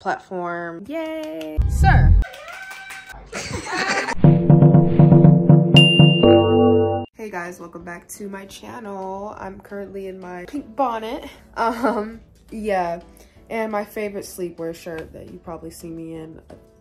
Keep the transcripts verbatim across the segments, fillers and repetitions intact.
platform. Yay! Sir! Hey guys, welcome back to my channel. I'm currently in my pink bonnet. Um, yeah. And my favorite sleepwear shirt that you probably see me in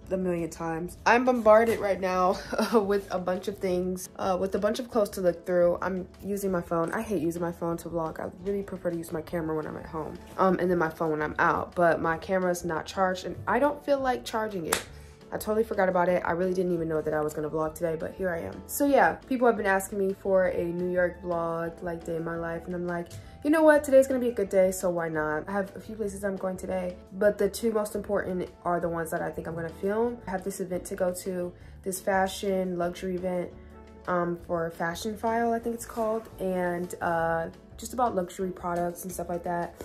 a million times. I'm bombarded right now uh, with a bunch of things, uh, with a bunch of clothes to look through. I'm using my phone. I hate using my phone to vlog. I really prefer to use my camera when I'm at home, um, and then my phone when I'm out, but my camera is not charged and I don't feel like charging it. I totally forgot about it. I really didn't even know that I was gonna vlog today, but here I am. So yeah, people have been asking me for a New York vlog, like day in my life, and I'm like, you know what, today's gonna be a good day, so why not? I have a few places I'm going today, but the two most important are the ones that I think I'm gonna film. I have this event to go to, this fashion luxury event um, for Fashionphile, I think it's called, and uh, just about luxury products and stuff like that,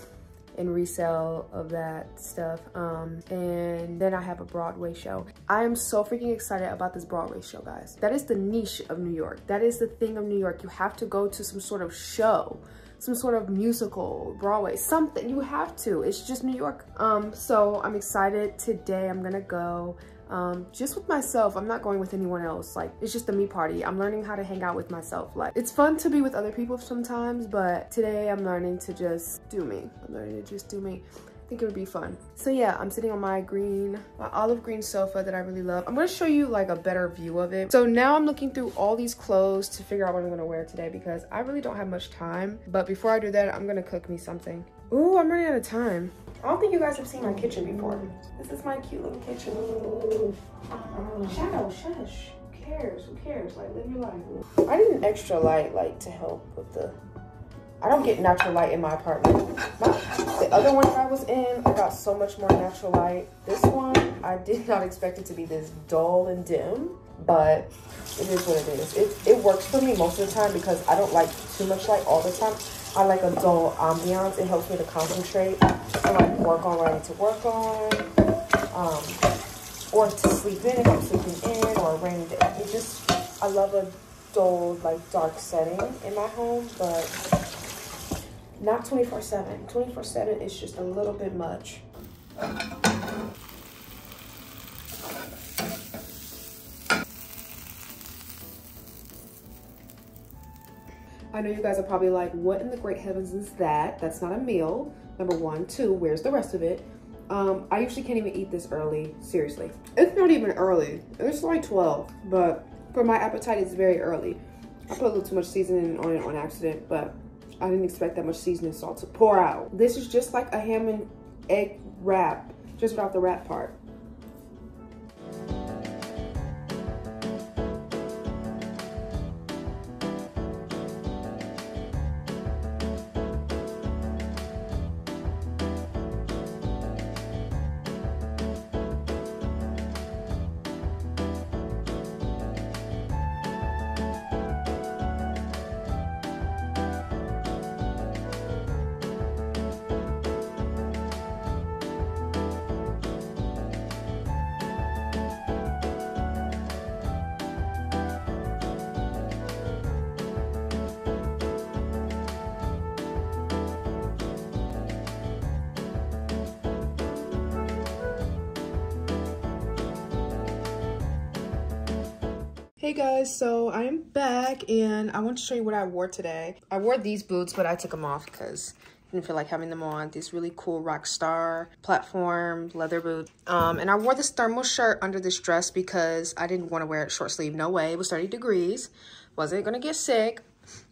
and resale of that stuff, um and then I have a Broadway show. I am so freaking excited about this Broadway show, guys. That is the niche of New York. That is the thing of New York. You have to go to some sort of show, some sort of musical, Broadway, something. You have to. It's just New York. Um so I'm excited. Today I'm gonna go Um, just with myself. I'm not going with anyone else. Like, it's just a me party. I'm learning how to hang out with myself. Like, it's fun to be with other people sometimes, but today I'm learning to just do me. I'm learning to just do me. I think it would be fun. So yeah, I'm sitting on my green, my olive green sofa that I really love. I'm gonna show you like a better view of it. So now I'm looking through all these clothes to figure out what I'm gonna wear today because I really don't have much time. But before I do that, I'm gonna cook me something. Ooh, I'm running out of time. I don't think you guys have seen my kitchen before. This is my cute little kitchen. Shadow, shush. Who cares? Who cares? Like, live your life. I need an extra light, like, to help with the... I don't get natural light in my apartment. My, the other one I was in, I got so much more natural light. This one, I did not expect it to be this dull and dim, but it is what it is. It, it works for me most of the time because I don't like too much light all the time. I like a dull ambiance. It helps me to concentrate and like work on what I need to work on, um, or to sleep in if I'm sleeping in, or a rainy day. It just, I love a dull, like dark setting in my home, but not twenty-four seven. twenty-four seven is just a little bit much. I know you guys are probably like, what in the great heavens is that? That's not a meal, number one. Two, where's the rest of it? Um, I usually can't even eat this early, seriously. It's not even early, it's like twelve, but for my appetite, it's very early. I put a little too much seasoning on it on accident, but I didn't expect that much seasoning salt to pour out. This is just like a ham and egg wrap, just without the wrap part. Hey guys, so I am back and I want to show you what I wore today. I wore these boots, but I took them off because I didn't feel like having them on. These really cool Rockstar platform leather boots. Um, and I wore this thermal shirt under this dress because I didn't want to wear it short sleeve. No way, it was thirty degrees. Wasn't gonna get sick,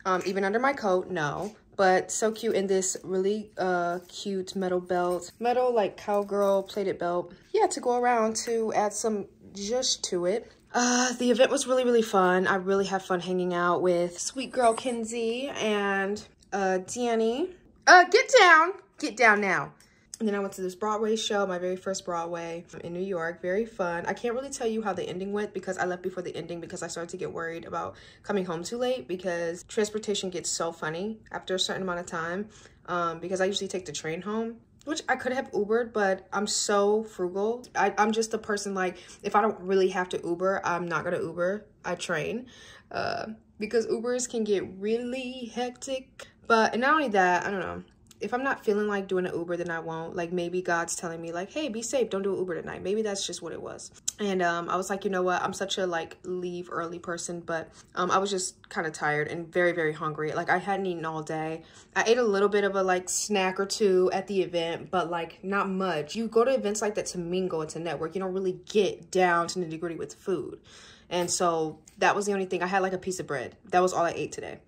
um, even under my coat, no. But so cute in this really uh, cute metal belt, metal like cowgirl plated belt. Yeah, to go around to add some zhuzh to it. Uh, the event was really, really fun. I really had fun hanging out with sweet girl Kenzie and uh, Danny. Uh, get down, get down now. And then I went to this Broadway show, my very first Broadway in New York. Very fun. I can't really tell you how the ending went because I left before the ending because I started to get worried about coming home too late because transportation gets so funny after a certain amount of time, um, because I usually take the train home, which I could have Ubered, but I'm so frugal. I, I'm just a person like, if I don't really have to Uber, I'm not gonna Uber, I train. Uh, because Ubers can get really hectic. But and not only that, I don't know. if I'm not feeling like doing an Uber, then I won't. Like, maybe God's telling me, like, hey, be safe, don't do an Uber tonight. Maybe that's just what it was. And um, I was like, you know what? I'm such a, like, leave early person, but um, I was just kind of tired and very, very hungry. Like, I hadn't eaten all day. I ate a little bit of a, like, snack or two at the event, but, like, not much. You go to events like that to mingle and to network. You don't really get down to nitty gritty with food. And so that was the only thing. I had, like, a piece of bread. That was all I ate today.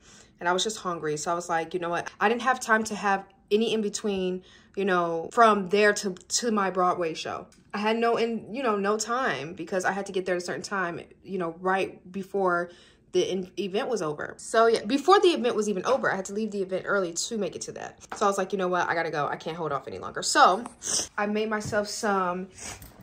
And I was just hungry. So I was like, you know what? I didn't have time to have any in between, you know, from there to, to my Broadway show. I had no, in, you know, no time because I had to get there at a certain time, you know, right before the event was over. So yeah, before the event was even over, I had to leave the event early to make it to that. So I was like, you know what? I gotta go. I can't hold off any longer. So I made myself some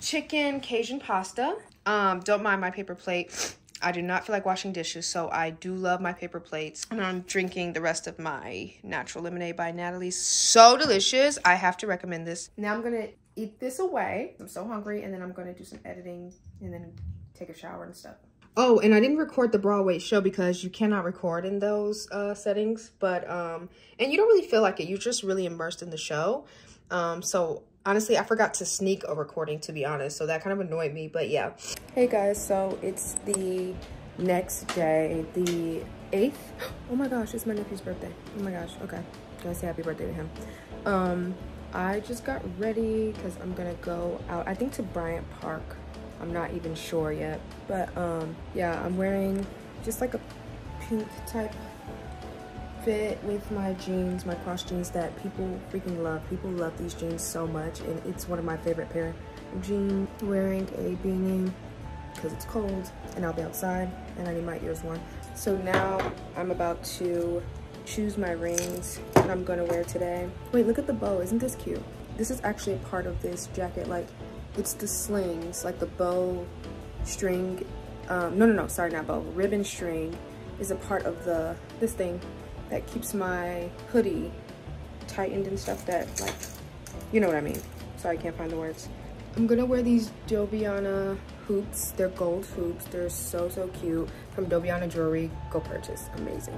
chicken Cajun pasta. Um, don't mind my paper plate. I do not feel like washing dishes, so I do love my paper plates. And I'm drinking the rest of my natural lemonade by Natalie's. So delicious. I have to recommend this. Now I'm gonna eat this away. I'm so hungry, and then I'm gonna do some editing and then take a shower and stuff. Oh, and I didn't record the Broadway show because you cannot record in those uh, settings, but, um, and you don't really feel like it. You're just really immersed in the show. Um, so honestly, I forgot to sneak a recording, to be honest, so that kind of annoyed me, but yeah. Hey guys, so it's the next day, the eighth. Oh my gosh, it's my nephew's birthday. Oh my gosh, okay. Gotta say happy birthday to him. Um, I just got ready because I'm gonna go out, I think to Bryant Park. I'm not even sure yet, but um, yeah, I'm wearing just like a pink type fit with my jeans, my cross jeans that people freaking love. People love these jeans so much, and it's one of my favorite pair of jeans. Wearing a beanie because it's cold and I'll be outside and I need my ears warm. So now I'm about to choose my rings that I'm gonna wear today. Wait, look at the bow, isn't this cute? This is actually a part of this jacket, like it's the slings, like the bow string, um, no, no, no, sorry, not bow, ribbon string is a part of the, this thing that keeps my hoodie tightened and stuff that, like, you know what I mean. Sorry, I can't find the words. I'm gonna wear these Dobiana hoops. They're gold hoops. They're so, so cute. From Dobiana Jewelry, go purchase, amazing.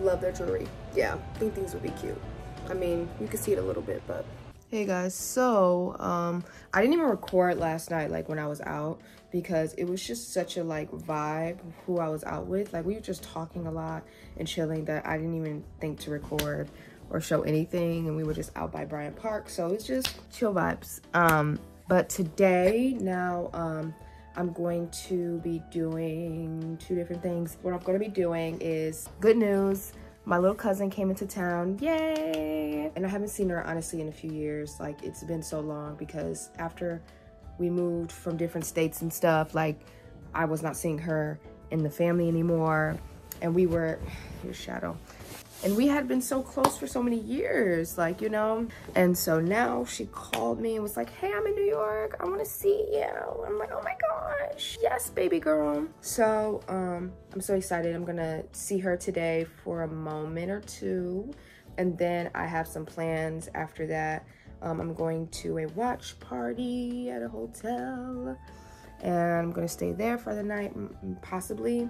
Love their jewelry. Yeah, I think these would be cute. I mean, you can see it a little bit, but. Hey guys, so um, I didn't even record last night, like when I was out, because it was just such a like vibe who I was out with. Like we were just talking a lot and chilling that I didn't even think to record or show anything. And we were just out by Bryant Park. So it's just chill vibes. Um, but today now um, I'm going to be doing two different things. What I'm gonna be doing is good news. My little cousin came into town, yay! And I haven't seen her honestly in a few years. Like it's been so long because after we moved from different states and stuff, like I was not seeing her in the family anymore. And we were, your shadow. And we had been so close for so many years, like, you know? And so now she called me and was like, hey, I'm in New York, I wanna see you. I'm like, oh my gosh, yes, baby girl. So um, I'm so excited. I'm gonna see her today for a moment or two. And then I have some plans after that. Um, I'm going to a watch party at a hotel and I'm gonna stay there for the night, possibly.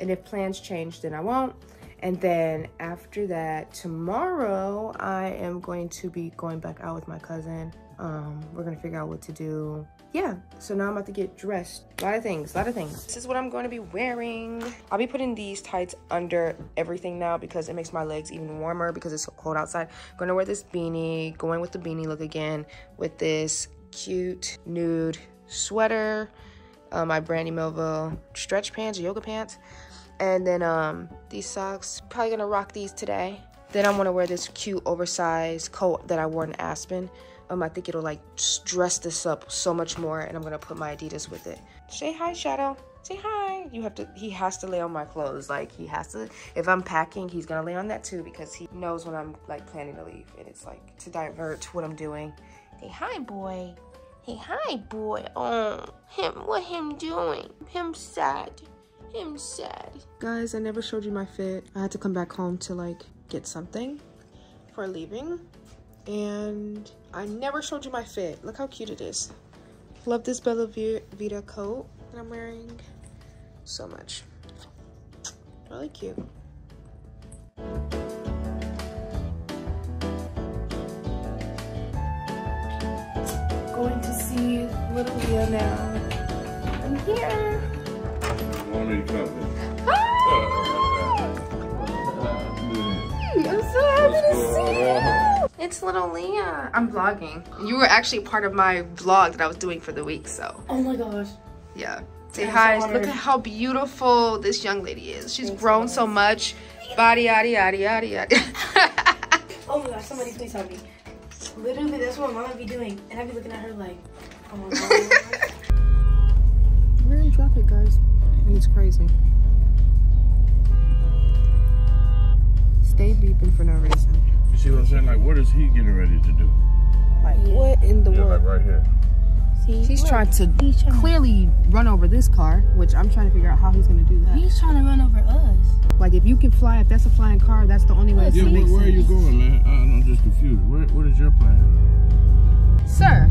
And if plans change, then I won't. And then after that, tomorrow, I am going to be going back out with my cousin. Um, we're gonna figure out what to do. Yeah, so now I'm about to get dressed. A lot of things, a lot of things. This is what I'm going to be wearing. I'll be putting these tights under everything now because it makes my legs even warmer because it's so cold outside. I'm gonna wear this beanie, going with the beanie look again with this cute nude sweater, uh, my Brandy Melville stretch pants, yoga pants. And then um, these socks, probably gonna rock these today. Then I'm gonna wear this cute oversized coat that I wore in Aspen. Um, I think it'll like dress this up so much more and I'm gonna put my Adidas with it. Say hi, Shadow, say hi. You have to, he has to lay on my clothes. Like he has to, if I'm packing, he's gonna lay on that too because he knows when I'm like planning to leave and it's like to divert what I'm doing. Say hi, boy. Hey, hi, boy. Oh, him, what him doing? Him sad. I'm sad. Guys, I never showed you my fit. I had to come back home to like get something for leaving. And I never showed you my fit. Look how cute it is. Love this Bella Vita coat that I'm wearing so much. Really cute. studio now. I'm here. Long are you coming? Hi! I'm so happy to see you! It's little Leah. I'm vlogging. You were actually part of my vlog that I was doing for the week, so. Oh my gosh. Yeah. Say hi. So look at how beautiful this young lady is. She's Thanks grown so much. Body, yaddy, yaddy, yaddy, yaddy. Oh my gosh, somebody please help me. Literally, that's what Mama be doing. And I be looking at her like, oh my God. We're in traffic, guys. And it's crazy. Stay beeping for no reason. You see what I'm saying? Like, what is he getting ready to do? Like, what in the yeah, world? Like right here. He's trying to he's trying clearly to... run over this car, which I'm trying to figure out how he's going to do that. He's trying to run over us. Like, if you can fly, if that's a flying car, that's the only way it's going to make sense. Where are you going, man? Uh, I'm just confused. Where, what is your plan? Sir.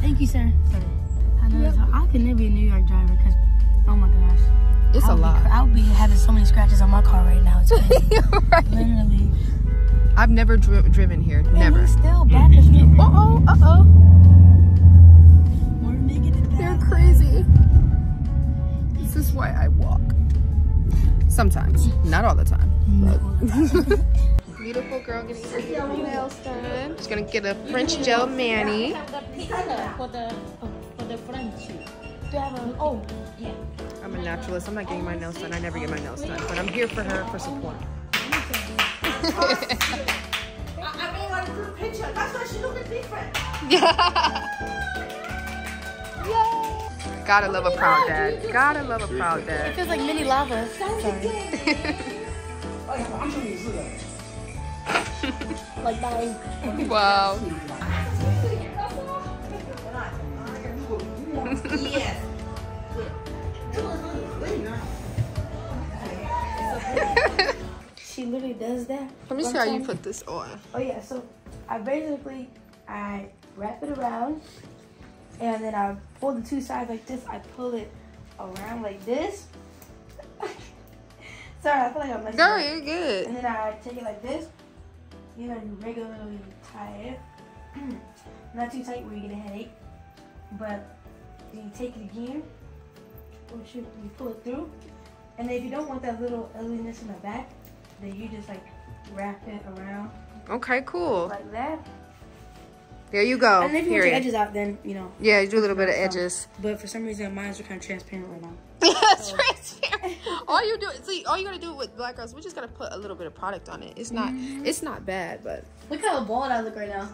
Thank you, sir. Sorry. I know. Yep. I could never be a New York driver because, oh my gosh. It's I'll a lot. Be, I'll be having so many scratches on my car right now. It's crazy. Right. Literally. I've never dri driven here. Man, never. He's still back at me. Uh oh, uh oh. We're making it back. They're crazy. This is why I walk. Sometimes, not all the time. But. Beautiful girl getting her nails done. She's gonna get a French gel mani. I have the pizza for the for the French. Do you have a? Oh, yeah. I'm a naturalist. I'm not getting my nails done. I never get my nails done, but I'm here for her for support. I, I really want to do a picture. That's why she looking different. Yeah. Yeah. Gotta love a proud dad. Gotta love a proud dad. It feels like mini lava. Sorry. Like that. Wow. Yes. She literally does that. Let me see how you put this on. Oh yeah, so I basically I wrap it around and then I pull the two sides like this. I pull it around like this. Sorry, I feel like I'm like girl, you're good. And then I take it like this. You know, you regularly tie it. Not too tight where you get a headache. But you take it again. Or shoot, you pull it through. And then if you don't want that little ugliness in the back, then you just like wrap it around. Okay, cool. Like that. There you go. And if you period. want your edges out, then you know. Yeah, you do a little bit of edges. But for some reason, mine's are kind of transparent right now. Yeah, so. Transparent. All you do, see, all you gotta do with black girls, we're just gonna put a little bit of product on it. It's not, mm-hmm. it's not bad, but look how bald I look right now.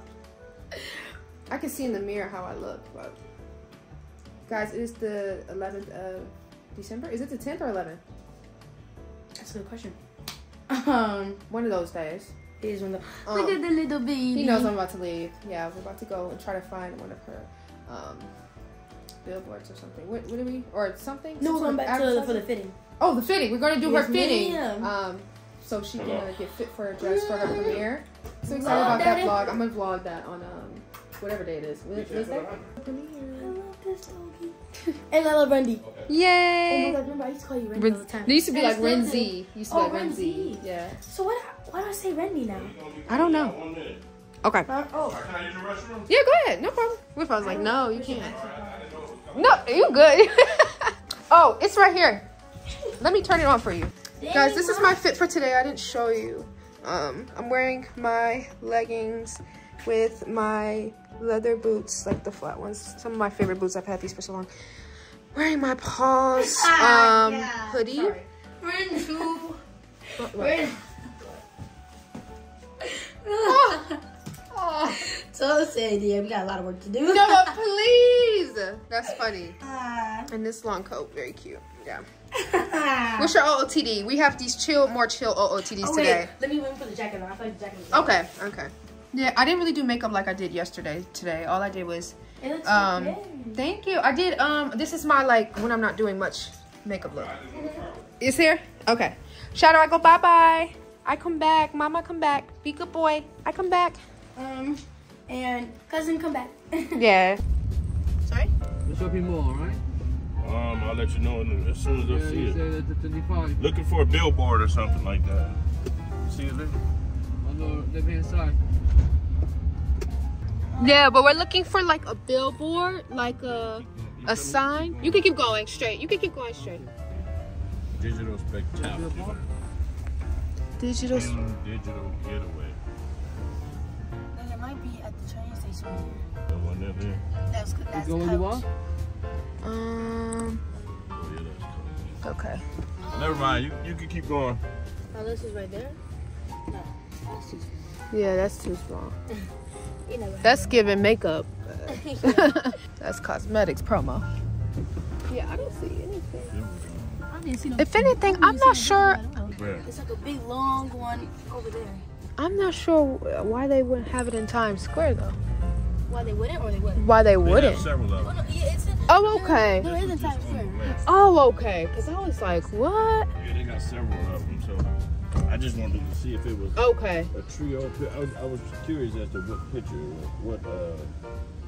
I can see in the mirror how I look, but guys, it is the eleventh of December. Is it the tenth or eleventh? That's a good question. Um, one of those days. It is one of the, um, look at the little baby. He knows I'm about to leave. Yeah, we're about to go and try to find one of her um, billboards or something. What, what are we? Or something? No, we're going back to the, for the fitting. Oh, the fitting. We're going to do yes, her fitting. Um, so she can uh, get fit for a dress for her premiere. So excited about that vlog. I'm going to vlog that on um, whatever day it is. What, what is that? Premiere. I love this doggy. And I love Brandy. Yay! Oh my God, remember I used to call you Rendy all the time. They used to be like Renzy. Used to be like Renzy. Yeah. So what? Why do I say Rendy now? I don't know. Okay. Uh, oh. Can I use the restroom? Yeah, go ahead. No problem. What if I was like, no, you can't. No, you good. Oh, it's right here. Let me turn it on for you, guys. This is my fit for today. I didn't show you. Um, I'm wearing my leggings with my leather boots, like the flat ones. Some of my favorite boots. I've had these for so long. Wearing my Paws um yeah, hoodie. Sorry. We're in two. What, what? We're in... Oh. Oh. So sad, yeah, we got a lot of work to do. No, please. That's funny. Uh. And this long coat, very cute. Yeah. What's your O O T D? We have these chill, more chill O O T Ds oh, today. Wait, let me wait for the jacket on. I feel like the jacket is okay. Okay. Yeah, I didn't really do makeup like I did yesterday, today. All I did was, it looks um, okay. Thank you. I did, um, this is my, like, when I'm not doing much makeup look. It's here? Okay. Shadow, I go bye-bye. I come back. Mama, come back. Be good boy. I come back. Um, and cousin, come back. Yeah. Sorry? What's up, people, all right? Um, I'll let you know as soon as I see it. Looking for a billboard or something like that. See you later. On the left-hand side. Yeah, but we're looking for like a billboard, like a a sign. You can keep going straight. You can keep going straight. Digital spectacular. Digital. Digital getaway. And it might be at the train station. The one up there. That's good. That's going to walk. Um. Oh, yeah, that's cool. Okay. Never mind. You you can keep going. Unless it's right there. No, that's too small. Yeah, that's too small. You know, that's giving makeup. That's cosmetics promo. Yeah, I didn't see anything. I didn't see no if anything, I'm not sure. It's like a big long one over there. I'm not sure why they wouldn't have it in Times Square though. Why they wouldn't or they wouldn't? Why they wouldn't? They have oh, no, yeah, it's in, oh, okay. There, there is in Times Square. Oh, okay. Because I was like, what? Yeah, they got several of them, so. I just wanted to see if it was okay. a trio. I was, I was curious as to what picture, what uh,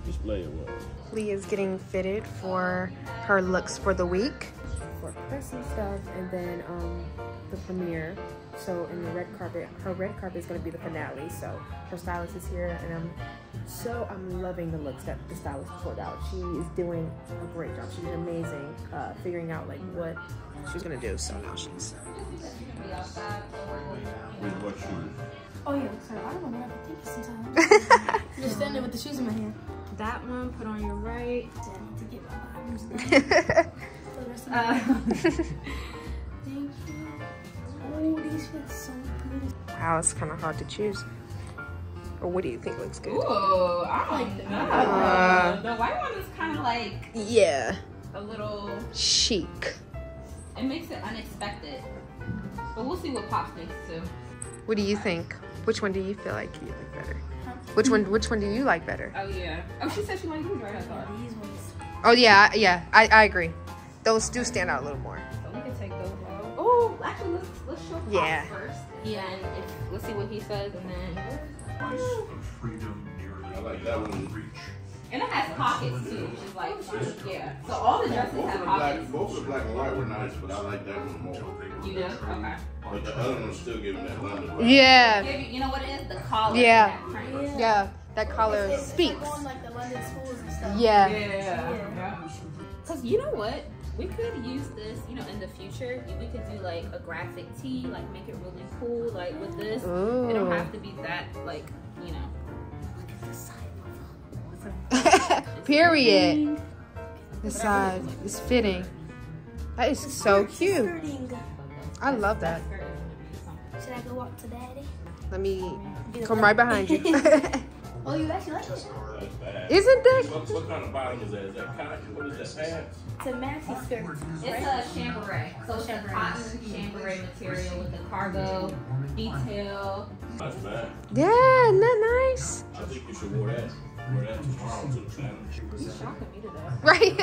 display it was. Leah is getting fitted for her looks for the week. For personal stuff and then um, the premiere. So in the red carpet, her red carpet is going to be the finale. So her stylist is here and I'm so I'm loving the looks that the stylist pulled out. She is doing a great job. She did amazing uh, figuring out like what she's going to do. So now she's... With what shoes? Oh yeah, so I don't know how to think sometimes. Just standing with the shoes in my hand. That one, put on your right. To get my arms down. uh, Thank you. Oh, these fit so good. Wow, it's kind of hard to choose. Or what do you think looks good? Ooh, I like that. Uh, the white one is kind of like... Yeah. A little... Chic. It makes it unexpected. But we'll see what pops next to. What do you think? Which one do you feel like you like better? Huh? Which one? Which one do you like better? Oh yeah. Oh, she said she liked these right. I thought these ones. Oh yeah, yeah. I I agree. Those do stand out a little more. So we can take those out. Oh, actually, let's let's show Pop yeah. first. Yeah, and if, let's see what he says, and then. Price of freedom nearly. I like that one. Reach. And it has pockets too, which is like, yeah. So all the dresses have pockets. Both of black and white were nice, but I like that one more. You know? Okay. But the other one's still giving that London. Yeah. You know what it is? The collar. Yeah. Yeah. yeah. That collar it's, it's, speaks. It's like, on, like the London schools and stuff. Yeah. Yeah. Because yeah. you know what? We could use this, you know, in the future. We could do like a graphic tee, like make it really cool, like with this. Ooh. It don't have to be that, like, you know. Look at the side. Period. The size is fitting. That is so cute. I love that. Should I go up to daddy? Let me come right behind you. Oh, you actually like this one? Isn't that? What kind of bottom is that? Is that cotton? What is that pants? It's a maxi skirt. It's a chambray. So it's a cotton chambray material with the cargo detail. That's bad. Yeah, isn't that nice? I think you should wear that. We're at tomorrow to the channel. You're shocking me to that. Right.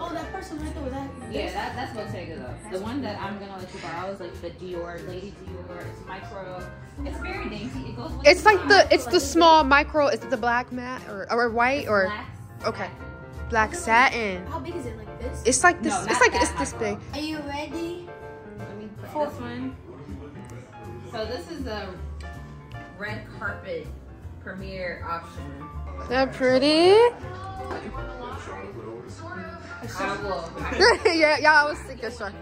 Oh, that person right there was that. Yeah, that, that's Bottega though. The one that I'm going to let you borrow is like the Dior, Lady Dior. It's micro. It's very dainty. It goes with It's the like the, it's so the like small micro. Is it the black matte or, or white or? Black okay. Satin. Black satin. How big is it? Like this? It's like this. No, it's like, it's this micro. Big. Are you ready? Let me put oh. this one. So this is a red carpet premiere option. Is that pretty? yeah, yeah, I was thinking sure.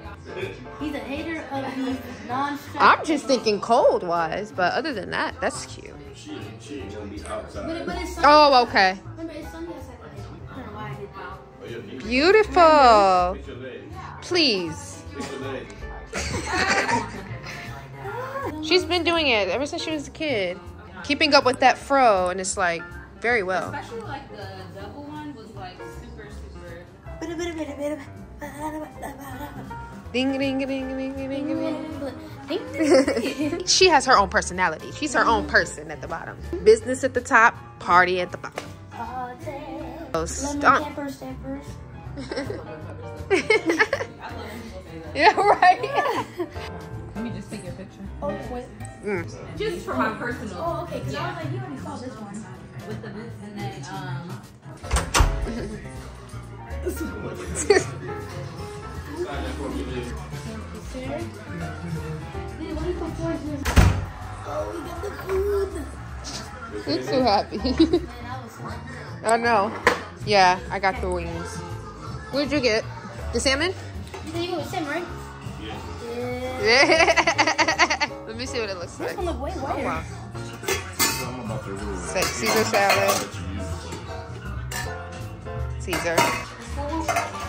He's a hater of the non I'm just thinking cold wise, but other than that, that's cute. Oh, okay. Beautiful. Please. She's been doing it ever since she was a kid. Keeping up with that fro, and it's like, very well. Especially like the double one was like super, super. Ding, ding, ding, ding, ding, ding, ding. She has her own personality. She's her own person at the bottom. Business at the top, party at the bottom. Oh, stomp. Yeah, right? Let me just take a picture. Oh, wait. Mm. Just for my personal. Oh, okay. Because yeah. I was like, you already saw this one. With the boots and then, um. Oh, we get the food. You're too happy. Oh, no. Yeah, I got the wings. What did you get? The salmon? You said you got the salmon, right? Yeah. Yeah. Let me see what it looks this like. This one looks way wider. Oh, wow. It's like Caesar salad. Caesar.